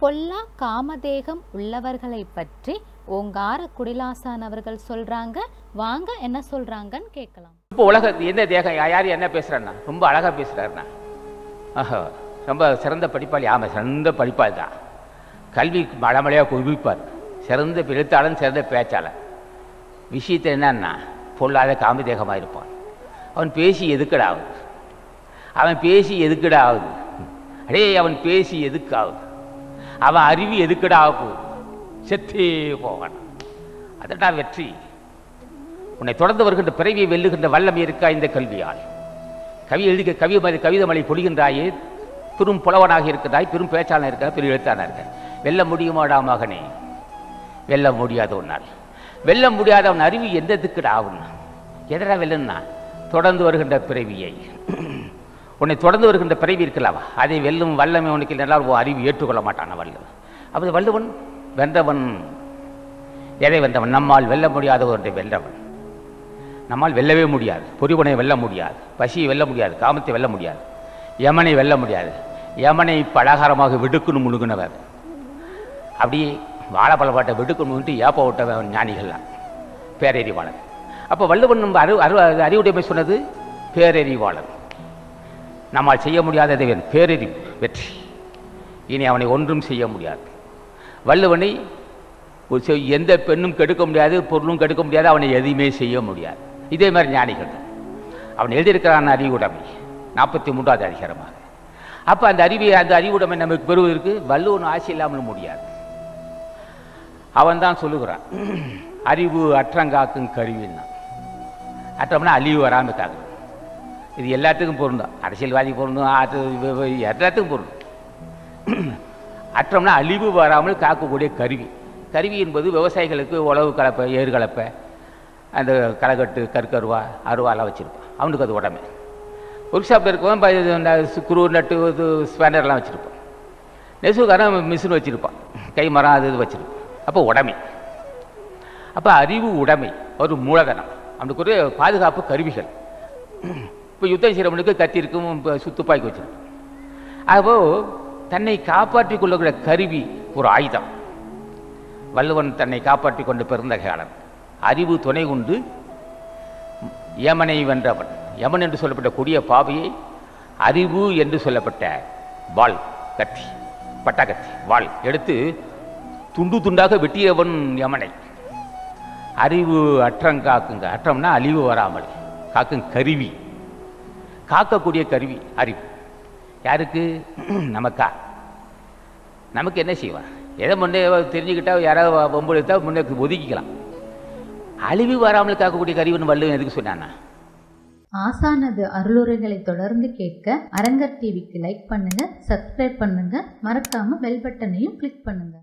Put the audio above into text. பொல்லா காமதேகம் உள்ளவர்களை பற்றி ஓங்கார குடிலாசான் அவர்கள் சொல்றாங்க. வாங்க என்ன சொல்றாங்கன்னு கேட்கலாம். இப்போ உலகத்து எந்த தேகம் யார் என்ன பேசுறான்னா ரொம்ப அழகா பேசுறாருன்னா ரொம்ப சிறந்த படிப்பாளி. ஆமாம், சிறந்த படிப்பாளி தான், கல்வி மழமலையாக குவிப்பார், சிறந்த எழுத்தாளன், சிறந்த பேச்சாளன். விஷயத்தை என்னன்னா பொல்லாத காமதேகமாக இருப்பான். அவன் பேசி எதுக்கடா ஆகுது, அவன் பேசி எதுக்கடா ஆகுது, அடே அவன் பேசி எதுக்காகுது, அவன் அறிவு எதுக்கடா போகுது, செத்தே போவான். அதடா வெற்றி. உன்னை தொடர்ந்து வருகின்ற பிறவியை வெல்லுகின்ற வல்லமை இருக்கா இந்த கல்வியால்? கவி எழுதி கவிதமலை பொழிகின்றாயே, பெரும் புலவனாக இருக்கிறாய், பெரும் பேச்சாளன் இருக்கிற, பெரும் எழுத்தாளனாக இருக்க. வெல்ல முடியுமாடா மகனே? வெல்ல முடியாத உன்னால், வெல்ல முடியாதவன் அறிவு எந்த இதுக்குடா ஆகுன்னா எதனா வெல்லுன்னா தொடர்ந்து வருகின்ற பிறவியை, உன்னை தொடர்ந்து வருகின்ற பிறவி இருக்கலாவா அதை வெல்லும் வல்லமை உனக்கு இல்லைனா உன் அறிவு ஏற்றுக்கொள்ள மாட்டான வல்லவன். அப்படி வல்லவன் வென்றவன். எதை வென்றவன்? நம்மால் வெல்ல முடியாத ஒன்றை வென்றவன். நம்மால் வெல்லவே முடியாது. பொறிவனை வெல்ல முடியாது, பசியை வெல்ல முடியாது, காமத்தை வெல்ல முடியாது, யமனை வெல்ல முடியாது. யமனை பலகாரமாக விடுக்குன்னு முழுகினவர், அப்படியே வாழைப்பழப்பாட்டை விடுக்குன்னு முழுகிட்டு ஏப்ப ஓட்டவன் ஞானிகள்லாம் பேரறிவாளன். அப்போ வள்ளுவன் நம்ம அறிவுடைமை சொன்னது பேரறிவாளன். நம்மால் செய்ய முடியாததை பேரறி வெற்றி. இனி அவனை ஒன்றும் செய்ய முடியாது. வள்ளுவனை எந்த பெண்ணும் கெடுக்க முடியாது, பொருளும் கெடுக்க முடியாது, அவனை எதுவுமே செய்ய முடியாது. இதே மாதிரி ஞானிகள் தான் அவன் எழுதியிருக்கிறான் அறிவுடைமை 43வது அதிகாரமாக. அப்போ அந்த அறிவுடைமை நமக்கு பெறுவதற்கு வள்ளுவன் ஆசை இல்லாமல் முடியாது. அவன் தான் சொல்லுகிறான், அறிவு அற்றங்காக்கும் கருவின்னா அற்றம்னா அழிவு வராமல் தாக்கும். இது எல்லாத்துக்கும் பொருந்தும், அரசியல்வாதி பொருந்தும், அது எல்லாத்துக்கும் பொருந்தும். அற்றம்னா அழிவு வராமல் காக்கக்கூடிய கருவி. கருவி என்பது விவசாயிகளுக்கு உழவு கலப்பை, ஏறு கலப்பை, அந்த களக்கட்டு, கற்கருவா, அருவாலாம் வச்சுருப்பான். அவனுக்கு அது உடம்பு. ஒர்க் ஷாப்பில் இருக்கவன் ஸ்க்ரூ, நட்டு, இது ஸ்பேனர்லாம் வச்சுருப்பான். நெசுக்காரன் மிஷின் வச்சுருப்பான், கை மரம், அது இது வச்சுருப்பான். அப்போ உடமை. அப்போ அறிவு உடமை ஒரு மூலதனம். அவனுக்கு ஒரு பாதுகாப்பு கருவிகள். இப்போ யுத்தம் செய்கிறவனுக்கு கத்தி இருக்கும், சுத்துப்பாய்க்கு வச்சிருக்கும். அப்போ தன்னை காப்பாற்றி கொள்ளக்கூடிய கருவி ஒரு ஆயுதம். வள்ளுவன் தன்னை காப்பாற்றி கொண்டு பிறந்த காலம். அறிவு துணை கொண்டு யமனை வென்றவன். யமன் என்று சொல்லப்பட்ட கொடிய பாவியை அறிவு என்று சொல்லப்பட்ட வாள், கத்தி, பட்டக்கத்தி, வாள் எடுத்து துண்டு துண்டாக வெட்டியவன் யமனை. அறிவு அற்றம் காக்குங்க. அற்றம்னா அழிவு வராமல் காக்கும் கருவி, காக்கக்கூடிய கருவி அறிவு. யாருக்கு? நமக்கா? நமக்கு என்ன செய்வான்? எதை முன்னே தெரிஞ்சுக்கிட்டா யாராவது பொம்புழுத்தா முன்னே ஒதுக்கிக்கலாம். அழிவு வராமல் காக்கக்கூடிய கருவின்னு வள்ளுவன் எதுக்கு சொன்னானா? ஆசானது அருளுரைகளை தொடர்ந்து கேட்க அரங்கர் டிவிக்கு லைக் பண்ணுங்க, சப்ஸ்கிரைப் பண்ணுங்க, மறக்காம பெல் பட்டனையும் கிளிக் பண்ணுங்க.